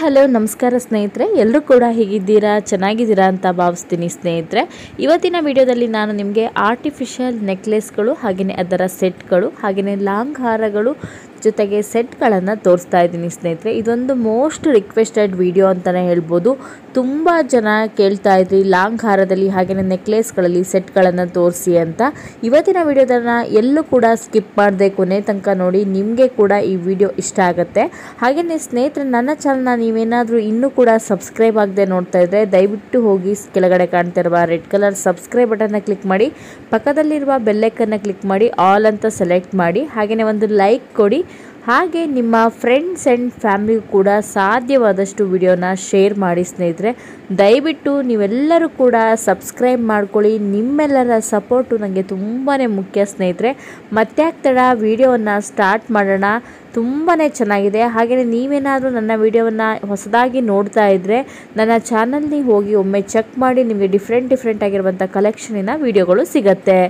Hello ನಮಸ್ಕಾರ ಸ್ನೇಹಿತರೆ, ಎಲ್ಲರೂ ಕೂಡ ಹೇಗಿದ್ದೀರಾ, ಚೆನ್ನಾಗಿದ್ದೀರಾ ಅಂತ ಭಾವಿಸ್ತೀನಿ. ಸ್ನೇಹಿತರೆ, ಇವತ್ತಿನ ವಿಡಿಯೋದಲ್ಲಿ ನಾನು ನಿಮಗೆ ಆರ್ಟಿಫಿಷಿಯಲ್ ನೆಕ್ಲೆಸ್ಗಳು ಹಾಗೇನೇ ಅದರ ಸೆಟ್ಗಳು ಹಾಗೇನೇ ಲಾಂಗ್ ಹಾರಗಳು ಜೊತೆಗೆ ಸೆಟ್ಗಳನ್ನು ತೋರಿಸ್ತಾ ಇದ್ದೀನಿ. ಸ್ನೇಹಿತರೆ, ಇದೊಂದು ಮೋಸ್ಟ್ ರಿಕ್ವೆಸ್ಟೆಡ್ ವಿಡಿಯೋ ಅಂತಲೇ ಹೇಳ್ಬೋದು. ತುಂಬ ಜನ ಕೇಳ್ತಾ ಇದ್ರಿ ಲಾಂಗ್ ಹಾರದಲ್ಲಿ ಹಾಗೆಯೇ ನೆಕ್ಲೆಸ್ಗಳಲ್ಲಿ ಸೆಟ್ಗಳನ್ನು ತೋರಿಸಿ ಅಂತ. ಇವತ್ತಿನ ವಿಡಿಯೋದನ್ನು ಎಲ್ಲೂ ಕೂಡ ಸ್ಕಿಪ್ ಮಾಡದೆ ಕೊನೆ ತನಕ ನೋಡಿ, ನಿಮಗೆ ಕೂಡ ಈ ವಿಡಿಯೋ ಇಷ್ಟ ಆಗುತ್ತೆ. ಹಾಗೆಯೇ ಸ್ನೇಹಿತರೆ, ನನ್ನ ಚಾನಲ್ನ ನೀವೇನಾದರೂ ಇನ್ನೂ ಕೂಡ ಸಬ್ಸ್ಕ್ರೈಬ್ ಆಗದೆ ನೋಡ್ತಾ ಇದ್ದರೆ ದಯವಿಟ್ಟು ಹೋಗಿ ಕೆಳಗಡೆ ಕಾಣ್ತಿರುವ ರೆಡ್ ಕಲರ್ ಸಬ್ಸ್ಕ್ರೈಬ್ ಬಟನ್ನ ಕ್ಲಿಕ್ ಮಾಡಿ, ಪಕ್ಕದಲ್ಲಿರುವ ಬೆಲ್ಲೈಕನ್ನ ಕ್ಲಿಕ್ ಮಾಡಿ, ಆಲ್ ಅಂತ ಸೆಲೆಕ್ಟ್ ಮಾಡಿ, ಹಾಗೆಯೇ ಒಂದು ಲೈಕ್ ಕೊಡಿ. ಹಾಗೆ ನಿಮ್ಮ ಫ್ರೆಂಡ್ಸ್ ಆ್ಯಂಡ್ ಫ್ಯಾಮಿಲಿಗೂ ಕೂಡ ಸಾಧ್ಯವಾದಷ್ಟು ವಿಡಿಯೋನ ಶೇರ್ ಮಾಡಿ. ಸ್ನೇಹಿತರೆ, ದಯವಿಟ್ಟು ನೀವೆಲ್ಲರೂ ಕೂಡ ಸಬ್ಸ್ಕ್ರೈಬ್ ಮಾಡ್ಕೊಳ್ಳಿ. ನಿಮ್ಮೆಲ್ಲರ ಸಪೋರ್ಟು ನನಗೆ ತುಂಬಾ ಮುಖ್ಯ. ಸ್ನೇಹಿತರೆ, ಮತ್ತ್ಯಾಕೆ ತಡ, ವಿಡಿಯೋವನ್ನು ಸ್ಟಾರ್ಟ್ ಮಾಡೋಣ. ತುಂಬಾ ಚೆನ್ನಾಗಿದೆ. ಹಾಗೆಯೇ ನೀವೇನಾದರೂ ನನ್ನ ವಿಡಿಯೋವನ್ನು ಹೊಸದಾಗಿ ನೋಡ್ತಾ ಇದ್ದರೆ ನನ್ನ ಚಾನಲ್ನಿ ಹೋಗಿ ಒಮ್ಮೆ ಚೆಕ್ ಮಾಡಿ, ನಿಮಗೆ ಡಿಫ್ರೆಂಟ್ ಆಗಿರುವಂಥ ಕಲೆಕ್ಷನಿನ ವಿಡಿಯೋಗಳು ಸಿಗುತ್ತೆ.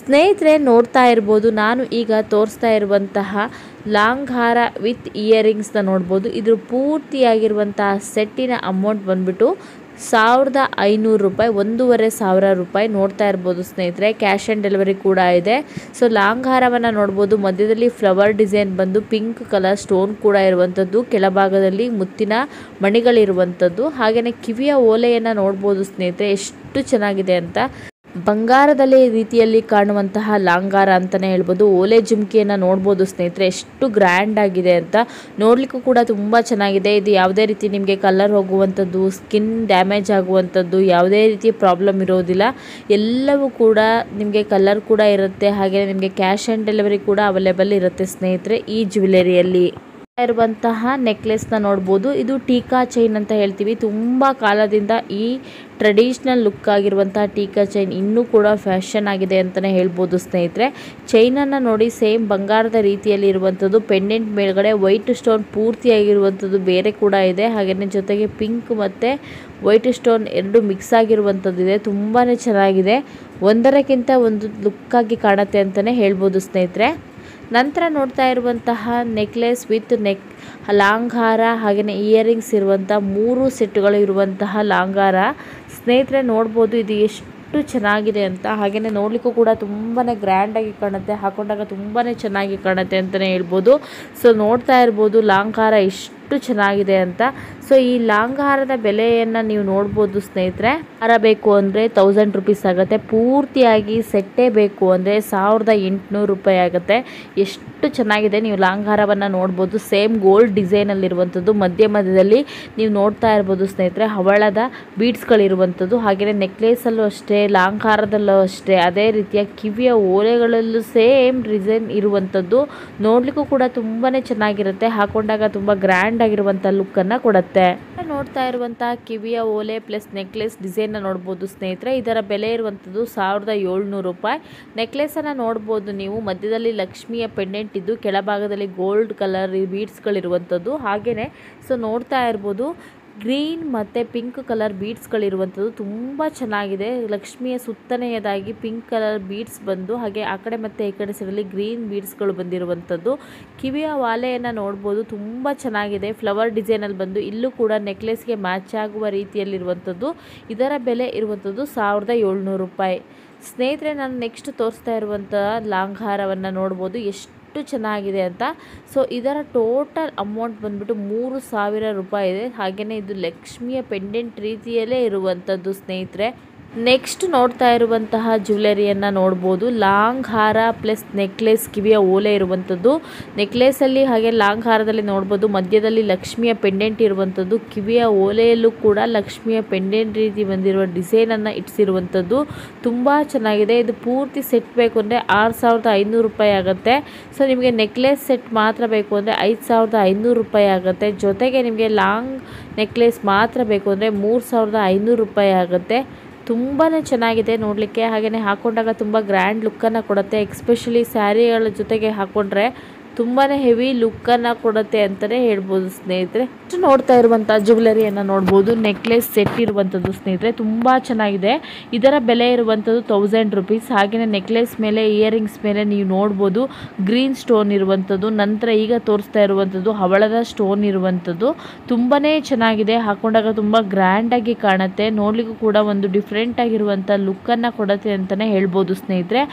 ಸ್ನೇಹಿತರೆ, ನೋಡ್ತಾ ಇರ್ಬೋದು, ನಾನು ಈಗ ತೋರಿಸ್ತಾ ಇರುವಂತಹ ಲಾಂಗ್ ಹಾರ ವಿತ್ ಇಯರಿಂಗ್ಸ್ನ ನೋಡ್ಬೋದು. ಇದ್ರ ಪೂರ್ತಿಯಾಗಿರುವಂತಹ ಸೆಟ್ಟಿನ ಅಮೌಂಟ್ ಬಂದ್ಬಿಟ್ಟು 1500 ರೂಪಾಯಿ, 1500 ರೂಪಾಯಿ ನೋಡ್ತಾ ಇರ್ಬೋದು. ಸ್ನೇಹಿತರೆ, ಕ್ಯಾಶ್ ಆನ್ ಡೆಲಿವರಿ ಕೂಡ ಇದೆ. ಸೊ ಲಾಂಗ್ ಹಾರವನ್ನು ನೋಡ್ಬೋದು. ಮಧ್ಯದಲ್ಲಿ ಫ್ಲವರ್ ಡಿಸೈನ್ ಬಂದು ಪಿಂಕ್ ಕಲರ್ ಸ್ಟೋನ್ ಕೂಡ ಇರುವಂಥದ್ದು, ಕೆಳಭಾಗದಲ್ಲಿ ಮುತ್ತಿನ ಮಣಿಗಳಿರುವಂಥದ್ದು, ಹಾಗೆಯೇ ಕಿವಿಯ ಓಲೆಯನ್ನು ನೋಡ್ಬೋದು. ಸ್ನೇಹಿತರೆ, ಎಷ್ಟು ಚೆನ್ನಾಗಿದೆ ಅಂತ. ಬಂಗಾರದಲ್ಲಿ ರೀತಿಯಲ್ಲಿ ಕಾಣುವಂತಹ ಲಾಂಗಾರ ಅಂತಲೇ ಹೇಳ್ಬೋದು. ಓಲೆ ಜುಮ್ಕಿಯನ್ನು ನೋಡ್ಬೋದು. ಸ್ನೇಹಿತರೆ, ಎಷ್ಟು ಗ್ರ್ಯಾಂಡ್ ಆಗಿದೆ ಅಂತ. ನೋಡಲಿಕ್ಕೂ ಕೂಡ ತುಂಬ ಚೆನ್ನಾಗಿದೆ. ಇದು ಯಾವುದೇ ರೀತಿ ನಿಮಗೆ ಕಲರ್ ಹೋಗುವಂಥದ್ದು, ಸ್ಕಿನ್ ಡ್ಯಾಮೇಜ್ ಆಗುವಂಥದ್ದು, ಯಾವುದೇ ರೀತಿಯ ಪ್ರಾಬ್ಲಮ್ ಇರೋದಿಲ್ಲ. ಎಲ್ಲವೂ ಕೂಡ ನಿಮಗೆ ಕಲರ್ ಕೂಡ ಇರುತ್ತೆ, ಹಾಗೆಯೇ ನಿಮಗೆ ಕ್ಯಾಶ್ ಆನ್ ಡೆಲಿವರಿ ಕೂಡ ಅವೈಲೇಬಲ್ ಇರುತ್ತೆ. ಸ್ನೇಹಿತರೆ, ಈ ಜ್ಯುವೆಲರಿಯಲ್ಲಿ ಇರುವಂತಹ ನೆಕ್ಲೆಸ್ನ ನೋಡ್ಬೋದು. ಇದು ಟೀಕಾ ಚೈನ್ ಅಂತ ಹೇಳ್ತೀವಿ. ತುಂಬ ಕಾಲದಿಂದ ಈ ಟ್ರೆಡಿಷ್ನಲ್ ಲುಕ್ ಆಗಿರುವಂತಹ ಟೀಕಾ ಚೈನ್ ಇನ್ನೂ ಕೂಡ ಫ್ಯಾಷನ್ ಆಗಿದೆ ಅಂತಲೇ ಹೇಳ್ಬೋದು. ಸ್ನೇಹಿತರೆ, ಚೈನನ್ನು ನೋಡಿ, ಸೇಮ್ ಬಂಗಾರದ ರೀತಿಯಲ್ಲಿ ಇರುವಂಥದ್ದು. ಪೆಂಡೆಂಟ್ ಮೇಲ್ಗಡೆ ವೈಟ್ ಸ್ಟೋನ್ ಪೂರ್ತಿಯಾಗಿರುವಂಥದ್ದು ಬೇರೆ ಕೂಡ ಇದೆ. ಹಾಗೆಯೇ ಜೊತೆಗೆ ಪಿಂಕ್ ಮತ್ತು ವೈಟ್ ಸ್ಟೋನ್ ಎರಡು ಮಿಕ್ಸ್ ಆಗಿರುವಂಥದ್ದು ಇದೆ. ತುಂಬಾ ಚೆನ್ನಾಗಿದೆ. ಒಂದರಕ್ಕಿಂತ ಒಂದು ಲುಕ್ಕಾಗಿ ಕಾಣುತ್ತೆ ಅಂತಲೇ ಹೇಳ್ಬೋದು. ಸ್ನೇಹಿತರೆ, ನಂತರ ನೋಡ್ತಾ ಇರುವಂತಹ ನೆಕ್ಲೆಸ್ ವಿತ್ ಲಾಂಗ್ ಹಾರ ಹಾಗೆಯೇ ಇಯರಿಂಗ್ಸ್ ಇರುವಂಥ 3 ಸೆಟ್ಗಳು ಇರುವಂತಹ ಲಾಂಗ್ ಹಾರ. ಸ್ನೇಹಿತರೆ, ನೋಡ್ಬೋದು ಇದು ಎಷ್ಟು ಚೆನ್ನಾಗಿದೆ ಅಂತ. ಹಾಗೆಯೇ ನೋಡಲಿಕ್ಕೂ ಕೂಡ ತುಂಬಾ ಗ್ರ್ಯಾಂಡಾಗಿ ಕಾಣುತ್ತೆ, ಹಾಕೊಂಡಾಗ ತುಂಬಾ ಚೆನ್ನಾಗಿ ಕಾಣುತ್ತೆ ಅಂತಲೇ ಹೇಳ್ಬೋದು. ಸೊ ನೋಡ್ತಾ ಇರ್ಬೋದು ಲಾಂಗ್ ಹಾರ ಎಷ್ಟು ಚೆನ್ನಾಗಿದೆ ಅಂತ. ಸೊ ಈ ಲಾಂಗ್ ಹಾರದ ಬೆಲೆಯನ್ನು ನೀವು ನೋಡ್ಬೋದು. ಸ್ನೇಹಿತರೆ, ಹಾರ ಬೇಕು ಅಂದರೆ 1000 ರೂಪೀಸ್ ಆಗುತ್ತೆ. ಪೂರ್ತಿಯಾಗಿ ಸೆಟ್ಟೇ ಬೇಕು ಅಂದರೆ 1800 ರೂಪಾಯಿ ಆಗುತ್ತೆ. ಎಷ್ಟು ಚೆನ್ನಾಗಿದೆ. ನೀವು ಲಾಂಗ್ ಹಾರವನ್ನು ನೋಡ್ಬೋದು. ಸೇಮ್ ಗೋಲ್ಡ್ ಡಿಸೈನಲ್ಲಿರುವಂಥದ್ದು, ಮಧ್ಯದಲ್ಲಿ ನೀವು ನೋಡ್ತಾ ಇರ್ಬೋದು. ಸ್ನೇಹಿತರೆ, ಹವಳದ ಬೀಡ್ಸ್ಗಳಿರುವಂಥದ್ದು, ಹಾಗೆಯೇ ನೆಕ್ಲೇಸಲ್ಲೂ ಅಷ್ಟೇ, ಲಾಂಗ್ ಹಾರದಲ್ಲೂ ಅಷ್ಟೇ, ಅದೇ ರೀತಿಯ ಕಿವಿಯ ಓಲೆಗಳಲ್ಲೂ ಸೇಮ್ ಡಿಸೈನ್ ಇರುವಂಥದ್ದು. ನೋಡಲಿಕ್ಕೂ ಕೂಡ ತುಂಬಾ ಚೆನ್ನಾಗಿರುತ್ತೆ, ಹಾಕೊಂಡಾಗ ತುಂಬ ಗ್ರ್ಯಾಂಡ್ ಆಗಿರುವಂಥ ಲುಕ್ಕನ್ನು ಕೊಡುತ್ತೆ. ನೋಡ್ತಾ ಇರುವಂತಹ ಕಿವಿಯ ಓಲೆ ಪ್ಲಸ್ ನೆಕ್ಲೆಸ್ ಡಿಸೈನ್ ನೋಡ್ಬೋದು. ಸ್ನೇಹಿತರೆ, ಇದರ ಬೆಲೆ ಇರುವಂಥದ್ದು 1700 ರೂಪಾಯಿ. ನೆಕ್ಲೆಸ್ ಅನ್ನ ನೋಡ್ಬೋದು ನೀವು. ಮಧ್ಯದಲ್ಲಿ ಲಕ್ಷ್ಮಿಯ ಪೆಂಡೆಂಟ್ ಇದ್ದು, ಕೆಳಭಾಗದಲ್ಲಿ ಗೋಲ್ಡ್ ಕಲರ್ ಬೀಡ್ಸ್ಗಳಿರುವಂಥದ್ದು, ಹಾಗೇನೆ. ಸೊ ನೋಡ್ತಾ ಇರ್ಬೋದು ಗ್ರೀನ್ ಮತ್ತು ಪಿಂಕ್ ಕಲರ್ ಬೀಡ್ಸ್ಗಳಿರುವಂಥದ್ದು, ತುಂಬ ಚೆನ್ನಾಗಿದೆ. ಲಕ್ಷ್ಮಿಯ ಸುತ್ತನೆಯದಾಗಿ ಪಿಂಕ್ ಕಲರ್ ಬೀಡ್ಸ್ ಬಂದು, ಹಾಗೆ ಆ ಕಡೆ ಮತ್ತು ಈ ಕಡೆ ಸೈಡಲ್ಲಿ ಗ್ರೀನ್ ಬೀಡ್ಸ್ಗಳು ಬಂದಿರುವಂಥದ್ದು. ಕಿವಿಯ ವಾಲೆಯನ್ನು ನೋಡ್ಬೋದು, ತುಂಬ ಚೆನ್ನಾಗಿದೆ. ಫ್ಲವರ್ ಡಿಸೈನಲ್ಲಿ ಬಂದು ಇಲ್ಲೂ ಕೂಡ ನೆಕ್ಲೆಸ್ಗೆ ಮ್ಯಾಚ್ ಆಗುವ ರೀತಿಯಲ್ಲಿರುವಂಥದ್ದು. ಇದರ ಬೆಲೆ ಇರುವಂಥದ್ದು 1700 ರೂಪಾಯಿ. ಸ್ನೇಹಿತರೆ, ನಾನು ನೆಕ್ಸ್ಟ್ ತೋರಿಸ್ತಾ ಇರುವಂಥ ಲಾಂಗ್ ಹಾರವನ್ನು ನೋಡ್ಬೋದು, ಎಷ್ಟು ಚೆನ್ನಾಗಿದೆ ಅಂತ. ಸೊ ಇದರ ಟೋಟಲ್ ಅಮೌಂಟ್ ಬಂದ್ಬಿಟ್ಟು 3000 ರೂಪಾಯಿ ಇದೆ. ಹಾಗೆಯೇ ಇದು ಲಕ್ಷ್ಮಿಯ ಪೆಂಡೆಂಟ್ ರೀತಿಯಲ್ಲೇ ಇರುವಂಥದ್ದು. ಸ್ನೇಹಿತರೆ, ನೆಕ್ಸ್ಟ್ ನೋಡ್ತಾ ಇರುವಂತಹ ಜ್ಯುವೆಲರಿಯನ್ನು ನೋಡ್ಬೋದು. ಲಾಂಗ್ ಹಾರ ಪ್ಲಸ್ ನೆಕ್ಲೆಸ್ ಕಿವಿಯ ಓಲೆ ಇರುವಂಥದ್ದು, ನೆಕ್ಲೆಸಲ್ಲಿ ಹಾಗೆ ಲಾಂಗ್ ಹಾರದಲ್ಲಿ ನೋಡ್ಬೋದು. ಮಧ್ಯದಲ್ಲಿ ಲಕ್ಷ್ಮಿಯ ಪೆಂಡೆಂಟ್ ಇರುವಂಥದ್ದು, ಕಿವಿಯ ಓಲೆಯಲ್ಲೂ ಕೂಡ ಲಕ್ಷ್ಮಿಯ ಪೆಂಡೆಂಟ್ ರೀತಿ ಬಂದಿರುವ ಡಿಸೈನನ್ನು ಇಟ್ಸಿರುವಂಥದ್ದು, ತುಂಬ ಚೆನ್ನಾಗಿದೆ. ಇದು ಪೂರ್ತಿ ಸೆಟ್ ಬೇಕು ಅಂದರೆ 6500 ರೂಪಾಯಿ ಆಗುತ್ತೆ. ಸೊ ನಿಮಗೆ ನೆಕ್ಲೆಸ್ ಸೆಟ್ ಮಾತ್ರ ಬೇಕು ಅಂದರೆ 5500 ರೂಪಾಯಿ ಆಗುತ್ತೆ. ಜೊತೆಗೆ ನಿಮಗೆ ಲಾಂಗ್ ನೆಕ್ಲೆಸ್ ಮಾತ್ರ ಬೇಕು ಅಂದರೆ 3500 ರೂಪಾಯಿ ಆಗುತ್ತೆ. ತುಂಬಾ ಚೆನ್ನಾಗಿದೆ ನೋಡಲಿಕ್ಕೆ, ಹಾಗೆಯೇ ಹಾಕೊಂಡಾಗ ತುಂಬ ಗ್ರ್ಯಾಂಡ್ ಲುಕ್ಕನ್ನು ಕೊಡುತ್ತೆ. ಎಕ್ಸ್ಪೆಷಲಿ ಸ್ಯಾರಿಗಳ ಜೊತೆಗೆ ಹಾಕ್ಕೊಂಡ್ರೆ ತುಂಬಾ ಹೆವಿ ಲುಕ್ ಅನ್ನು ಕೊಡುತ್ತೆ ಅಂತಾನೆ ಹೇಳಬಹುದು ಸ್ನೇಹಿತರೆ. ನೋಡ್ತಾ ಇರುವಂತ ಜುವೆಲರಿ ಅನ್ನು ನೋಡಬಹುದು, ನೆಕ್ಲೆಸ್ ಸೆಟ್ ಇರುವಂತದ್ದು ಸ್ನೇಹಿತರೆ, ತುಂಬಾ ಚೆನ್ನಾಗಿದೆ. ಇದರ ಬೆಲೆ ಇರುವಂತದ್ದು 1000 ರೂಪೀಸ್. ಹಾಗೇನೆ ನೆಕ್ಲೆಸ್ ಮೇಲೆ ಇಯರಿಂಗ್ಸ್ ಮೇಲೆ ನೀವು ನೋಡಬಹುದು ಗ್ರೀನ್ ಸ್ಟೋನ್ ಇರುವಂತದ್ದು, ನಂತರ ಈಗ ತೋರಿಸ್ತಾ ಇರುವಂತದ್ದು ಹವಳದ ಸ್ಟೋನ್ ಇರುವಂತದ್ದು, ತುಂಬಾನೇ ಚೆನ್ನಾಗಿದೆ. ಹಾಕೊಂಡಾಗ ತುಂಬಾ ಗ್ರ್ಯಾಂಡ್ ಆಗಿ ಕಾಣುತ್ತೆ, ನೋಡ್ಲಿಕ್ಕೂ ಕೂಡ ಒಂದು ಡಿಫರೆಂಟ್ ಆಗಿರುವಂತ ಲುಕ್ ಅನ್ನು ಕೊಡುತ್ತೆ ಅಂತಾನೆ ಹೇಳ್ಬೋದು ಸ್ನೇಹಿತರೆ.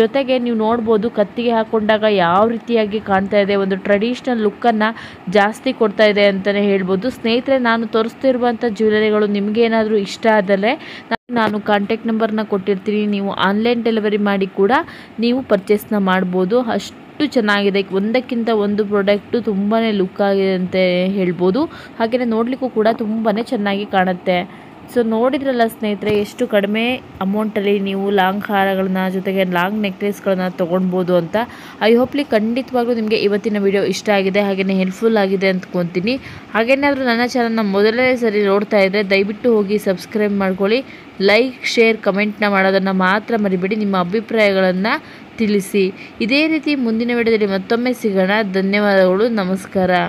ಜೊತೆಗೆ ನೀವು ನೋಡಬಹುದು ಕತ್ತಿಗೆ ಹಾಕೊಂಡಾಗ ಯಾವ ರೀತಿಯಾಗಿ ಕಾಣ್ತಾ ಇದೆ, ಒಂದು ಟ್ರೆಡಿಷನಲ್ ಲುಕ್ ಅನ್ನ ಜಾಸ್ತಿ ಕೊಡ್ತಾ ಇದೆ ಅಂತಾನೆ ಹೇಳ್ಬೋದು ಸ್ನೇಹಿತರೆ. ನಾನು ತೋರಿಸ್ತಿರುವಂತ ಜ್ಯುವೆಲರಿಗಳು ನಿಮ್ಗೆ ಏನಾದರೂ ಇಷ್ಟ ಆದಲೆ ನಾನು ಕಾಂಟ್ಯಾಕ್ಟ್ ನಂಬರ್ನ ಕೊಟ್ಟಿರ್ತೀನಿ, ನೀವು ಆನ್ಲೈನ್ ಡೆಲಿವರಿ ಮಾಡಿ ಕೂಡ ನೀವು ಪರ್ಚೇಸ್ನ ಮಾಡ್ಬೋದು. ಅಷ್ಟು ಚೆನ್ನಾಗಿದೆ, ಒಂದಕ್ಕಿಂತ ಒಂದು ಪ್ರಾಡಕ್ಟು ತುಂಬಾ ಲುಕ್ ಆಗಿದೆ ಅಂತ ಹೇಳ್ಬೋದು. ಹಾಗೆಯೇ ನೋಡಲಿಕ್ಕೂ ಕೂಡ ತುಂಬಾ ಚೆನ್ನಾಗಿ ಕಾಣುತ್ತೆ. ಸೊ ನೋಡಿದ್ರಲ್ಲ ಸ್ನೇಹಿತರೆ, ಎಷ್ಟು ಕಡಿಮೆ ಅಮೌಂಟಲ್ಲಿ ನೀವು ಲಾಂಗ್ ಹಾರಗಳನ್ನ ಜೊತೆಗೆ ಲಾಂಗ್ ನೆಕ್ಲೆಸ್ಗಳನ್ನ ತೊಗೊಳ್ಬೋದು ಅಂತ. ಐ ಹೋಪ್ಲಿ ಖಂಡಿತವಾಗ್ಲೂ ನಿಮಗೆ ಇವತ್ತಿನ ವಿಡಿಯೋ ಇಷ್ಟ ಆಗಿದೆ, ಹಾಗೆಯೇ ಹೆಲ್ಪ್ಫುಲ್ ಆಗಿದೆ ಅಂದ್ಕೊತೀನಿ. ಹಾಗೇನಾದರೂ ನನ್ನ ಚಾನಲ್ನ ಮೊದಲನೇ ಸರಿ ನೋಡ್ತಾ ಇದ್ದರೆ ದಯವಿಟ್ಟು ಹೋಗಿ ಸಬ್ಸ್ಕ್ರೈಬ್ ಮಾಡ್ಕೊಳ್ಳಿ, ಲೈಕ್ ಶೇರ್ ಕಮೆಂಟ್ನ ಮಾಡೋದನ್ನು ಮಾತ್ರ ಮರಿಬೇಡಿ, ನಿಮ್ಮ ಅಭಿಪ್ರಾಯಗಳನ್ನು ತಿಳಿಸಿ. ಇದೇ ರೀತಿ ಮುಂದಿನ ವಿಡಿಯೋದಲ್ಲಿ ಮತ್ತೊಮ್ಮೆ ಸಿಗೋಣ. ಧನ್ಯವಾದಗಳು, ನಮಸ್ಕಾರ.